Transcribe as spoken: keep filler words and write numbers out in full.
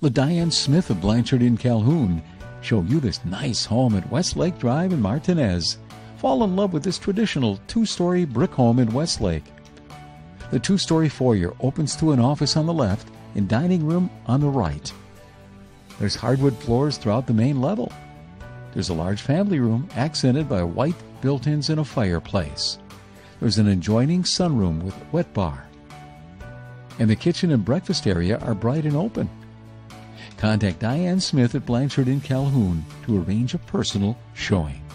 The Diane Smith of Blanchard in Calhoun show you this nice home at West Lake Drive in Martinez. Fall in love with this traditional two-story brick home in West Lake. The two-story foyer opens to an office on the left and dining room on the right. There's hardwood floors throughout the main level. There's a large family room accented by white built-ins and a fireplace. There's an adjoining sunroom with wet bar. And the kitchen and breakfast area are bright and open. Contact Diane Smith at Blanchard in Calhoun to arrange a personal showing.